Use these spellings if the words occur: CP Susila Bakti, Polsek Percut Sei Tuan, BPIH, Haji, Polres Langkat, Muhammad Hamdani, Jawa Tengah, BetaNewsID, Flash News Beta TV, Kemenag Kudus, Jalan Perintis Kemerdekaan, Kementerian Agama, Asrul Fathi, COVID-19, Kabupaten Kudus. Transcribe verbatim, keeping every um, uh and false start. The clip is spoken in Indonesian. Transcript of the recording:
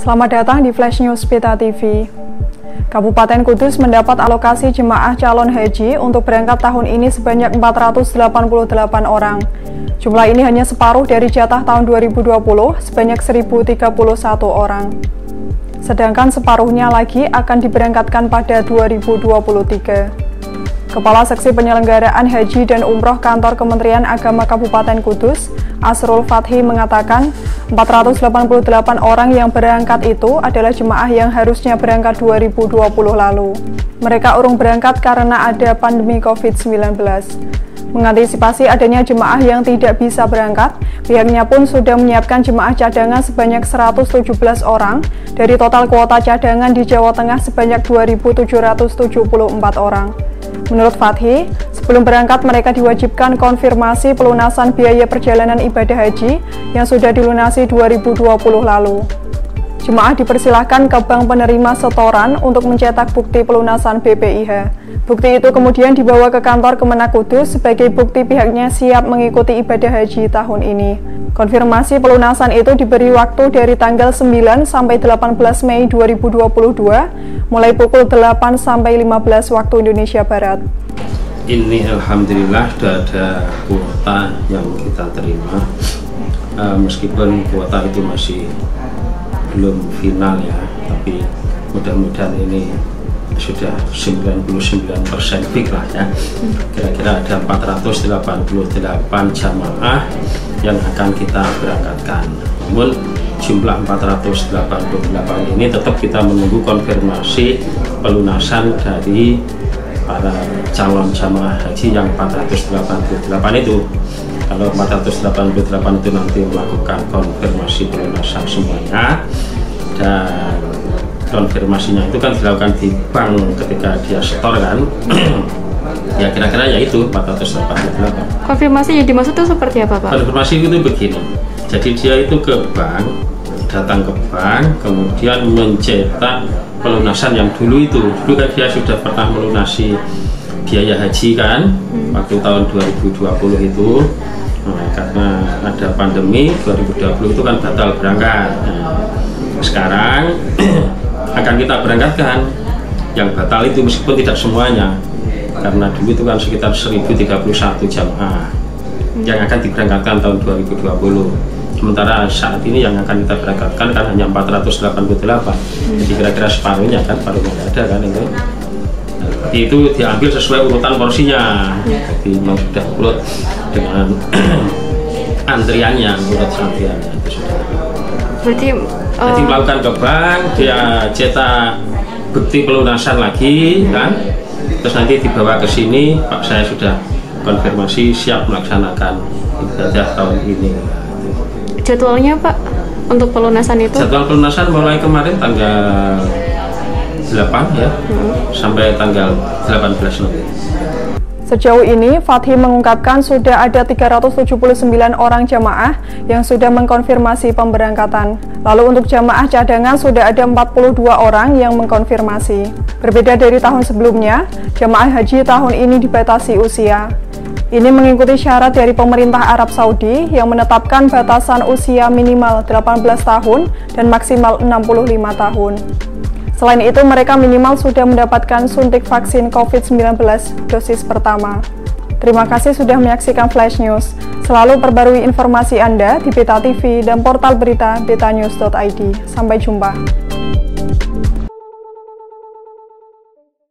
Selamat datang di Flash News Beta T V. Kabupaten Kudus mendapat alokasi jemaah calon haji untuk berangkat tahun ini sebanyak empat ratus delapan puluh delapan orang. Jumlah ini hanya separuh dari jatah tahun dua ribu dua puluh sebanyak seribu tiga puluh satu orang. Sedangkan separuhnya lagi akan diberangkatkan pada dua ribu dua puluh tiga. Kepala Seksi Penyelenggaraan Haji dan Umroh Kantor Kementerian Agama Kabupaten Kudus, Asrul Fathi mengatakan, empat ratus delapan puluh delapan orang yang berangkat itu adalah jemaah yang harusnya berangkat dua ribu dua puluh lalu. Mereka urung berangkat karena ada pandemi COVID sembilan belas. Mengantisipasi adanya jemaah yang tidak bisa berangkat, pihaknya pun sudah menyiapkan jemaah cadangan sebanyak seratus tujuh belas orang dari total kuota cadangan di Jawa Tengah sebanyak dua ribu tujuh ratus tujuh puluh empat orang. Menurut Fathi, sebelum berangkat mereka diwajibkan konfirmasi pelunasan biaya perjalanan ibadah haji yang sudah dilunasi dua ribu dua puluh lalu. Jemaah dipersilahkan ke bank penerima setoran untuk mencetak bukti pelunasan B P I H. Bukti itu kemudian dibawa ke kantor Kemenag Kudus sebagai bukti pihaknya siap mengikuti ibadah haji tahun ini. Konfirmasi pelunasan itu diberi waktu dari tanggal sembilan sampai delapan belas Mei dua ribu dua puluh dua, mulai pukul delapan sampai lima belas waktu Indonesia Barat. Ini alhamdulillah sudah ada kuota yang kita terima, e, meskipun kuota itu masih belum final ya, tapi mudah-mudahan ini sudah sembilan puluh sembilan persen fix lah ya. Kira-kira ada empat ratus delapan puluh delapan jamaah yang akan kita berangkatkan. Namun jumlah empat ratus delapan puluh delapan ini tetap kita menunggu konfirmasi pelunasan dari para calon jamaah haji yang empat ratus delapan puluh delapan itu. Kalau empat ratus delapan puluh delapan itu nanti melakukan konfirmasi pelunasan semuanya, dan konfirmasinya itu kan dilakukan di bank ketika dia setor kan. Ya kira-kira ya itu empat ratus delapan puluh delapan. Konfirmasi yang dimaksud itu seperti apa, Pak? Konfirmasi itu begini. Jadi dia itu ke bank, datang ke bank, kemudian mencetak pelunasan yang dulu itu. Dulu kan dia sudah pernah melunasi biaya haji kan, waktu tahun dua ribu dua puluh itu. Nah, karena ada pandemi dua ribu dua puluh itu kan batal berangkat. Nah, sekarang akan kita berangkatkan yang batal itu, meskipun tidak semuanya, karena dulu itu kan sekitar seribu tiga puluh satu jamaah yang akan diberangkatkan tahun dua ribu dua puluh. Sementara saat ini yang akan kita berangkatkan kan hanya empat ratus delapan puluh delapan. Jadi kira-kira separuhnya kan, paruhnya nggak ada kan itu. Itu diambil sesuai urutan porsinya, jadi memang sudah urut dengan antriannya, urut antriannya itu sudah. Berarti, jadi uh... melakukan ke bank, dia cetak bukti pelunasan lagi kan, terus nanti dibawa ke sini, Pak saya sudah konfirmasi siap melaksanakan ibadah tahun ini. Jadwalnya Pak untuk pelunasan itu? Jadwal pelunasan mulai kemarin tanggal delapan ya, hmm. sampai tanggal delapan belas nanti. Sejauh ini, Fathi mengungkapkan sudah ada tiga ratus tujuh puluh sembilan orang jamaah yang sudah mengkonfirmasi pemberangkatan. Lalu untuk jamaah cadangan sudah ada empat puluh dua orang yang mengkonfirmasi. Berbeda dari tahun sebelumnya, jamaah haji tahun ini dibatasi usia. Ini mengikuti syarat dari pemerintah Arab Saudi yang menetapkan batasan usia minimal delapan belas tahun dan maksimal enam puluh lima tahun. Selain itu, mereka minimal sudah mendapatkan suntik vaksin COVID sembilan belas dosis pertama. Terima kasih sudah menyaksikan Flash News. Selalu perbarui informasi Anda di Beta T V dan portal berita betanews dot i d. Sampai jumpa.